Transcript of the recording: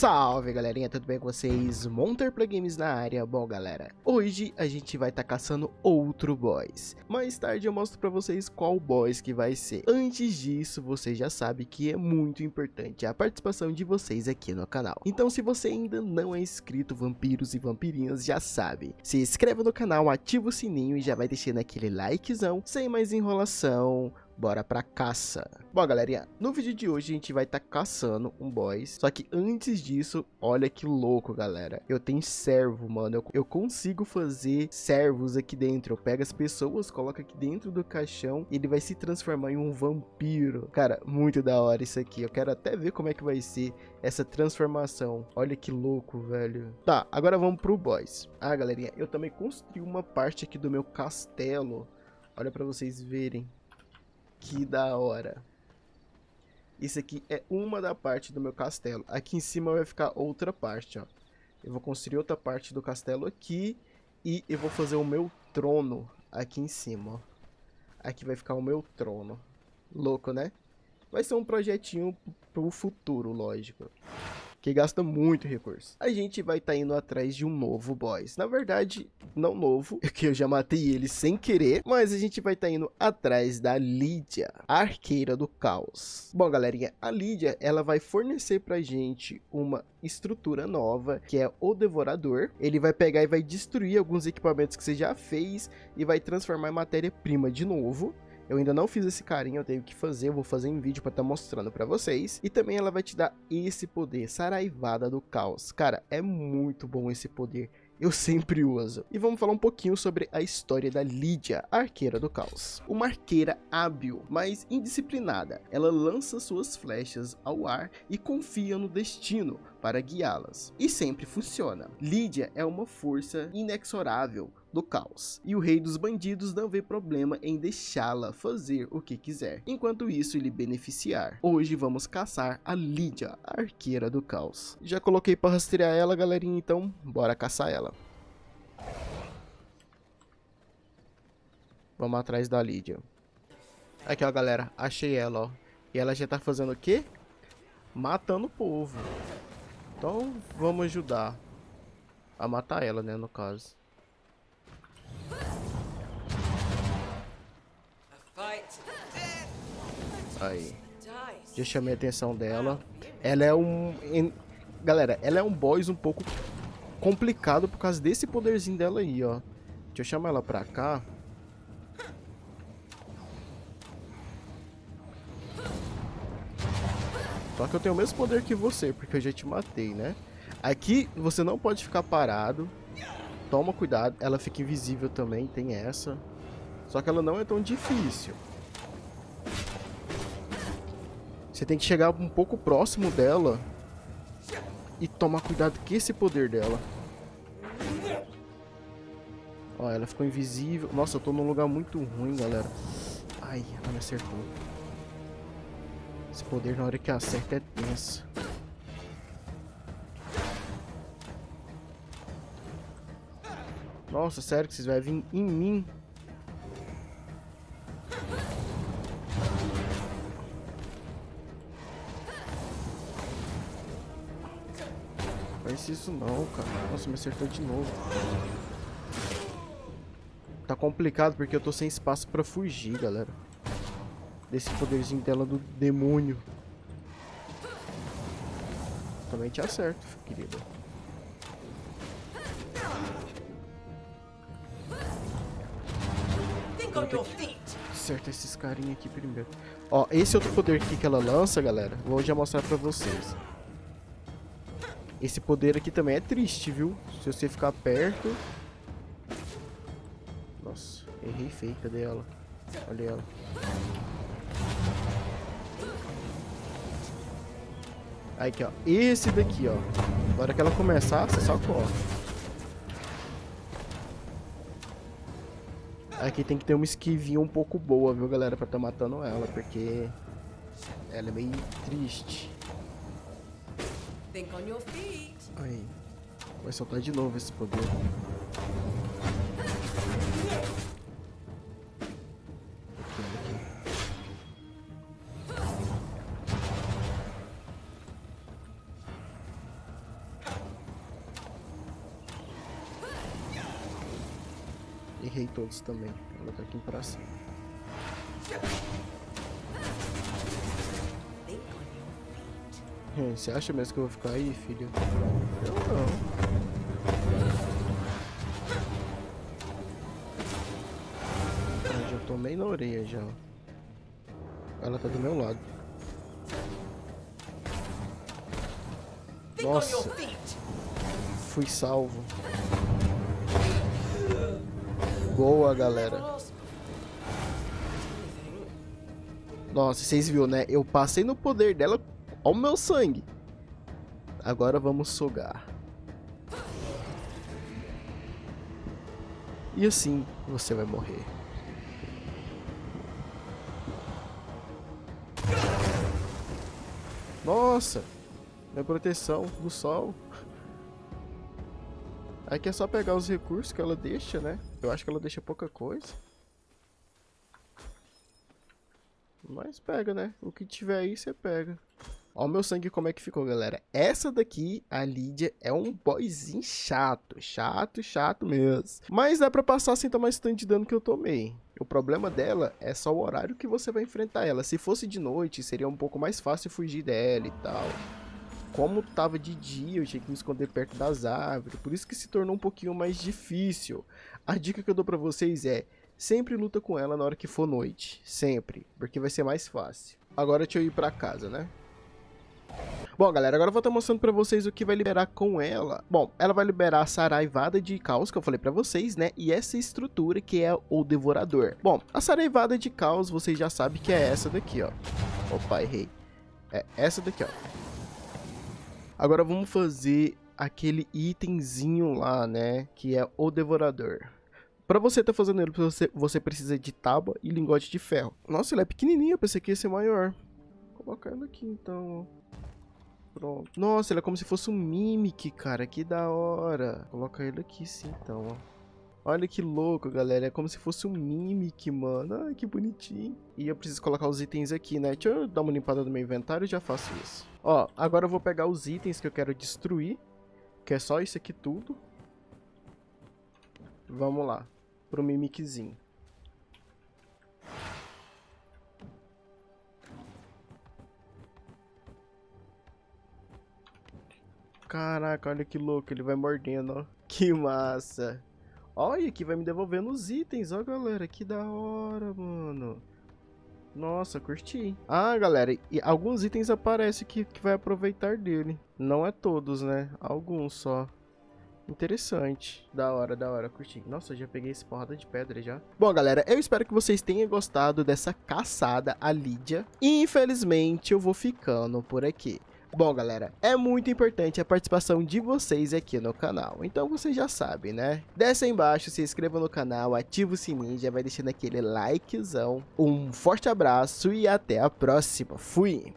Salve galerinha, tudo bem com vocês? Monterplay Games na área. Bom galera, hoje a gente vai estar caçando outro boss. Mais tarde eu mostro pra vocês qual boss que vai ser. Antes disso, você já sabe que é muito importante a participação de vocês aqui no canal. Então se você ainda não é inscrito, vampiros e vampirinhas, já sabe, se inscreve no canal, ativa o sininho e já vai deixando aquele likezão. Sem mais enrolação, bora pra caça. Bom, galerinha, no vídeo de hoje a gente vai estar caçando um boss. Só que antes disso, olha que louco, galera. Eu tenho servo, mano. Eu consigo fazer servos aqui dentro. Eu pego as pessoas, coloco aqui dentro do caixão e ele vai se transformar em um vampiro. Cara, muito da hora isso aqui. Eu quero até ver como é que vai ser essa transformação. Olha que louco, velho. Tá, agora vamos pro boss. Ah, galerinha, eu também construí uma parte aqui do meu castelo. Olha pra vocês verem. Que da hora. Isso aqui é uma da parte do meu castelo. Aqui em cima vai ficar outra parte, ó. Eu vou construir outra parte do castelo aqui. E eu vou fazer o meu trono aqui em cima, ó. Aqui vai ficar o meu trono. Louco, né? Vai ser um projetinho pro futuro, lógico. Que gasta muito recurso. A gente vai estar indo atrás de um novo boss. Na verdade, não novo, que eu já matei ele sem querer. Mas a gente vai estar indo atrás da Lídia, a arqueira do caos. Bom, galerinha, a Lídia, ela vai fornecer pra gente uma estrutura nova, que é o Devorador. Ele vai pegar e vai destruir alguns equipamentos que você já fez e vai transformar em matéria-prima de novo. Eu ainda não fiz esse carinho, eu tenho que fazer, eu vou fazer em vídeo pra estar mostrando pra vocês. E também ela vai te dar esse poder, Saraivada do Caos. Cara, é muito bom esse poder, eu sempre uso. E vamos falar um pouquinho sobre a história da Lídia, a arqueira do caos. Uma arqueira hábil, mas indisciplinada. Ela lança suas flechas ao ar e confia no destino para guiá-las. E sempre funciona. Lídia é uma força inexorável do caos, e o rei dos bandidos não vê problema em deixá-la fazer o que quiser, enquanto isso lhe beneficiar. Hoje vamos caçar a Lídia, a arqueira do caos. Já coloquei para rastrear ela, galerinha, então bora caçar ela. Vamos atrás da Lídia. Aqui, ó, galera, achei ela, ó. E ela já tá fazendo o quê? Matando o povo. Então vamos ajudar a matar ela, né, no caso. Aí, já chamei a atenção dela. Ela é um... Galera, ela é um boss um pouco complicado por causa desse poderzinho dela aí, ó. Deixa eu chamar ela pra cá. Só que eu tenho o mesmo poder que você, porque eu já te matei, né? Aqui você não pode ficar parado. Toma cuidado, ela fica invisível também, tem essa. Só que ela não é tão difícil. Você tem que chegar um pouco próximo dela e tomar cuidado com esse poder dela. Ó, ela ficou invisível. Nossa, eu tô num lugar muito ruim, galera. Ai, ela me acertou. Esse poder na hora que acerta é tenso. Nossa, sério que vocês vão vir em mim? Isso não, cara. Nossa, me acertou de novo. Tá complicado porque eu tô sem espaço pra fugir, galera, desse poderzinho dela do demônio. Também te acerto, querida. Acerta esses carinha aqui primeiro. Ó, esse outro poder aqui que ela lança, galera, vou já mostrar pra vocês. Esse poder aqui também é triste, viu? Se você ficar perto... Nossa, errei feio. Cadê ela? Olha ela. Aí, aqui, ó. Esse daqui, ó. Na hora que ela começar, você só corre. Aqui tem que ter uma esquivinha um pouco boa, viu, galera? Pra tá matando ela, porque... ela é meio triste. Aí, vai soltar de novo esse poder. Aqui. errei todos também. Vou botar aqui pra cima. Você acha mesmo que eu vou ficar aí, filho? Eu não. Já tomei na orelha já. Ela tá do meu lado. Nossa. Fui salvo. Boa, galera. Nossa, vocês viram, né? Eu passei no poder dela ao meu sangue. Agora vamos sugar. E assim você vai morrer. Nossa, minha proteção do sol. Aqui é só pegar os recursos que ela deixa, né? Eu acho que ela deixa pouca coisa. Mas pega, né? O que tiver aí, você pega. Ó o meu sangue como é que ficou, galera. Essa daqui, a Lídia, é um boyzinho chato. Chato, chato mesmo. Mas dá pra passar sem tomar esse tanto de dano que eu tomei. O problema dela é só o horário que você vai enfrentar ela. Se fosse de noite, seria um pouco mais fácil fugir dela e tal. Como tava de dia, eu tinha que me esconder perto das árvores. Por isso que se tornou um pouquinho mais difícil. A dica que eu dou pra vocês é... sempre luta com ela na hora que for noite. Sempre. Porque vai ser mais fácil. Agora deixa eu ir pra casa, né? Bom, galera, agora eu vou estar mostrando pra vocês o que vai liberar com ela. Bom, ela vai liberar a Saraivada de Caos, que eu falei pra vocês, né? E essa estrutura que é o Devorador. Bom, a Saraivada de Caos, vocês já sabem que é essa daqui, ó. Opa, errei. É essa daqui, ó. Agora vamos fazer aquele itemzinho lá, né? Que é o Devorador. Pra você tá fazendo ele, você precisa de tábua e lingote de ferro. Nossa, ele é pequenininho, eu pensei que ia ser maior. Vou colocar ele aqui, então. Pronto. Nossa, ele é como se fosse um Mimic, cara. Que da hora. Vou colocar ele aqui, sim, então, ó. Olha que louco, galera. É como se fosse um Mimic, mano. Ai, que bonitinho. E eu preciso colocar os itens aqui, né? Deixa eu dar uma limpada no meu inventário e já faço isso. Ó, agora eu vou pegar os itens que eu quero destruir. Que é só isso aqui tudo. Vamos lá. Pro Mimiczinho. Caraca, olha que louco. Ele vai mordendo, ó. Que massa. Olha, aqui vai me devolvendo os itens, ó, galera. Que da hora, mano. Nossa, curti. Ah, galera, e alguns itens aparecem que vai aproveitar dele. Não é todos, né? Alguns só. Interessante. Da hora, curti. Nossa, eu já peguei essa porrada de pedra já. Bom, galera, eu espero que vocês tenham gostado dessa caçada à Lídia. E, infelizmente, eu vou ficando por aqui. Bom, galera, é muito importante a participação de vocês aqui no canal. Então, vocês já sabem, né? Desce aí embaixo, se inscreva no canal, ativa o sininho, já vai deixando aquele likezão. Um forte abraço e até a próxima. Fui!